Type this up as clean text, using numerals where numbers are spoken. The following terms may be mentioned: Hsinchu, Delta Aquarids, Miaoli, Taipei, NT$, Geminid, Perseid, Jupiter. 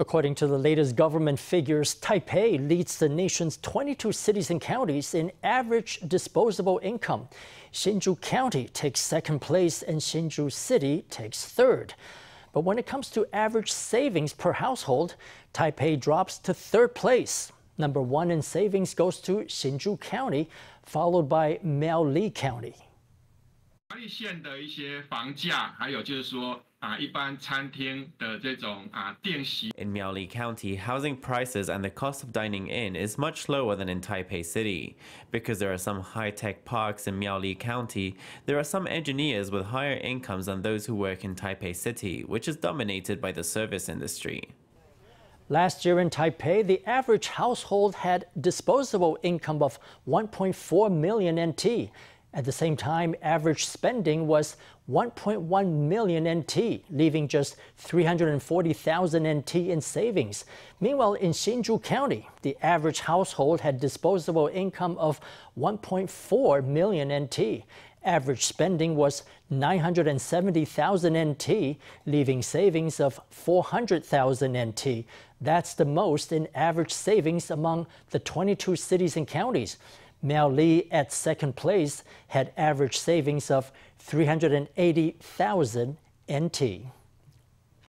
According to the latest government figures, Taipei leads the nation's 22 cities and counties in average disposable income. Hsinchu County takes second place and Hsinchu City takes third. But when it comes to average savings per household, Taipei drops to third place. Number one in savings goes to Hsinchu County, followed by Miaoli County. In Miaoli County, housing prices and the cost of dining in is much lower than in Taipei City. Because there are some high-tech parks in Miaoli County, there are some engineers with higher incomes than those who work in Taipei City, which is dominated by the service industry. Last year in Taipei, the average household had disposable income of 1.4 million NT. At the same time, average spending was 1.1 million NT, leaving just 340,000 NT in savings. Meanwhile, in Hsinchu County, the average household had disposable income of 1.4 million NT. Average spending was 970,000 NT, leaving savings of 400,000 NT. That's the most in average savings among the 22 cities and counties. Miaoli, at second place, had average savings of 380,000 NT.